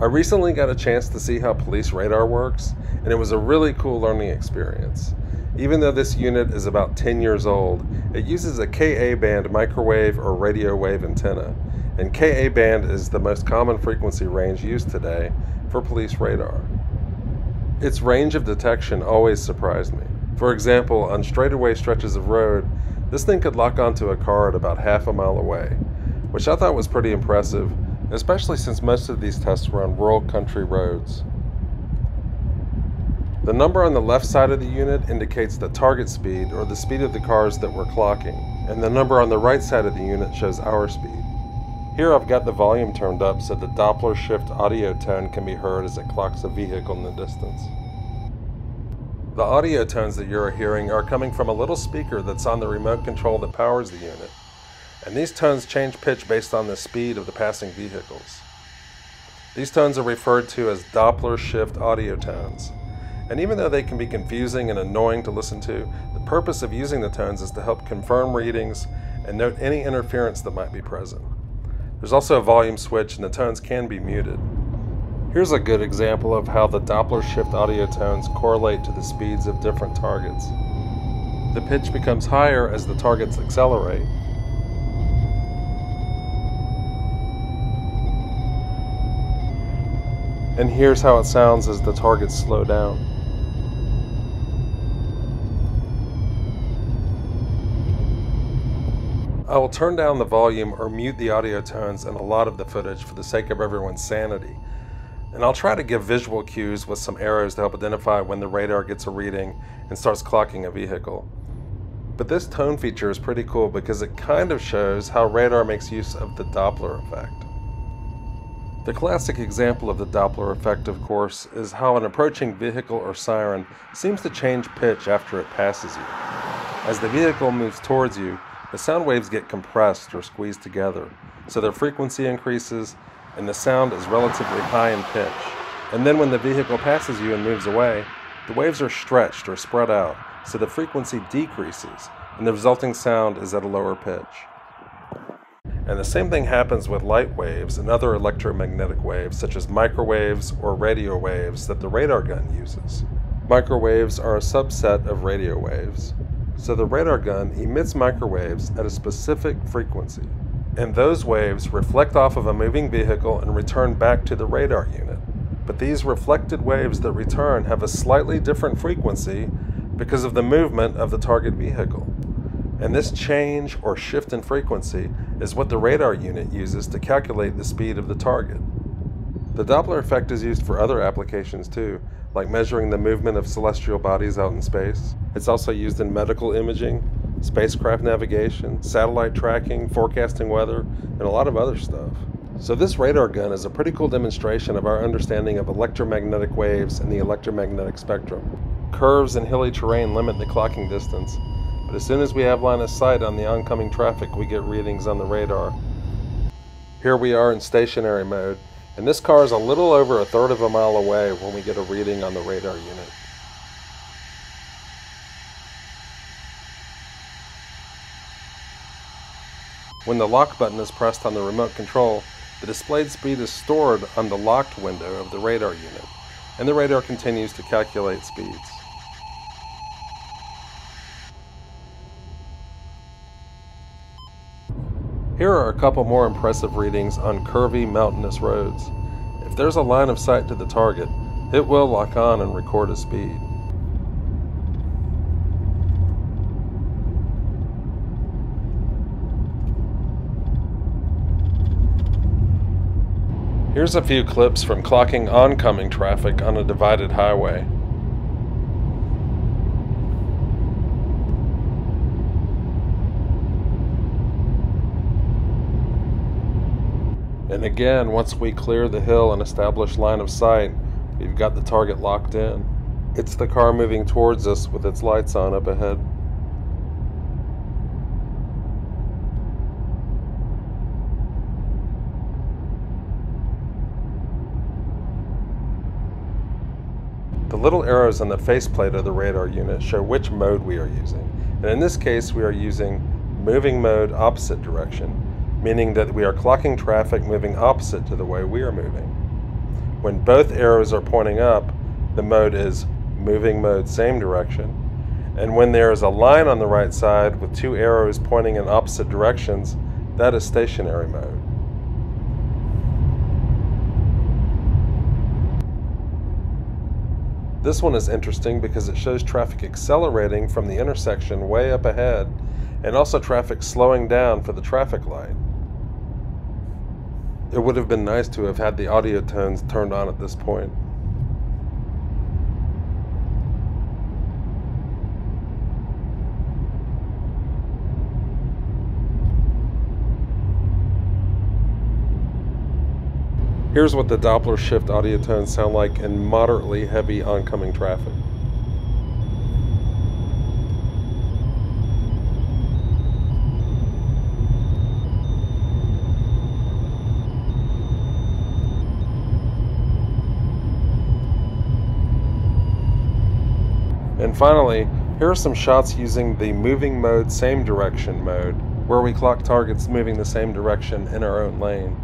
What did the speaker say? I recently got a chance to see how police radar works, and it was a really cool learning experience. Even though this unit is about 10 years old, it uses a Ka-band microwave or radio wave antenna, and Ka-band is the most common frequency range used today for police radar. Its range of detection always surprised me. For example, on straightaway stretches of road, this thing could lock onto a car at about half a mile away, which I thought was pretty impressive, especially since most of these tests were on rural country roads. The number on the left side of the unit indicates the target speed, or the speed of the cars that we're clocking, and the number on the right side of the unit shows our speed. Here I've got the volume turned up so the Doppler shift audio tone can be heard as it clocks a vehicle in the distance. The audio tones that you're hearing are coming from a little speaker that's on the remote control that powers the unit, and these tones change pitch based on the speed of the passing vehicles. These tones are referred to as Doppler shift audio tones, and even though they can be confusing and annoying to listen to, the purpose of using the tones is to help confirm readings and note any interference that might be present. There's also a volume switch, and the tones can be muted. Here's a good example of how the Doppler shift audio tones correlate to the speeds of different targets. The pitch becomes higher as the targets accelerate, and here's how it sounds as the targets slow down. I will turn down the volume or mute the audio tones in a lot of the footage for the sake of everyone's sanity, and I'll try to give visual cues with some arrows to help identify when the radar gets a reading and starts clocking a vehicle. But this tone feature is pretty cool because it kind of shows how radar makes use of the Doppler effect. The classic example of the Doppler effect, of course, is how an approaching vehicle or siren seems to change pitch after it passes you. As the vehicle moves towards you, the sound waves get compressed or squeezed together, so their frequency increases and the sound is relatively high in pitch. And then when the vehicle passes you and moves away, the waves are stretched or spread out, so the frequency decreases and the resulting sound is at a lower pitch. And the same thing happens with light waves and other electromagnetic waves, such as microwaves or radio waves that the radar gun uses. Microwaves are a subset of radio waves. So the radar gun emits microwaves at a specific frequency, and those waves reflect off of a moving vehicle and return back to the radar unit. But these reflected waves that return have a slightly different frequency because of the movement of the target vehicle. And this change or shift in frequency is what the radar unit uses to calculate the speed of the target. The Doppler effect is used for other applications too, like measuring the movement of celestial bodies out in space. It's also used in medical imaging, spacecraft navigation, satellite tracking, forecasting weather, and a lot of other stuff. So this radar gun is a pretty cool demonstration of our understanding of electromagnetic waves and the electromagnetic spectrum. Curves and hilly terrain limit the clocking distance, but as soon as we have line of sight on the oncoming traffic, we get readings on the radar. Here we are in stationary mode, and this car is a little over a third of a mile away when we get a reading on the radar unit. When the lock button is pressed on the remote control, the displayed speed is stored on the locked window of the radar unit, and the radar continues to calculate speeds. Here are a couple more impressive readings on curvy, mountainous roads. If there's a line of sight to the target, it will lock on and record a speed. Here's a few clips from clocking oncoming traffic on a divided highway. And again, once we clear the hill and establish line of sight, we've got the target locked in. It's the car moving towards us with its lights on up ahead. The little arrows on the faceplate of the radar unit show which mode we are using, and in this case we are using moving mode opposite direction, meaning that we are clocking traffic moving opposite to the way we are moving. When both arrows are pointing up, the mode is moving mode, same direction. And when there is a line on the right side with two arrows pointing in opposite directions, that is stationary mode. This one is interesting because it shows traffic accelerating from the intersection way up ahead, and also traffic slowing down for the traffic light. It would have been nice to have had the audio tones turned on at this point. Here's what the Doppler shift audio tones sound like in moderately heavy oncoming traffic. And finally, here are some shots using the moving mode, same direction mode, where we clock targets moving the same direction in our own lane.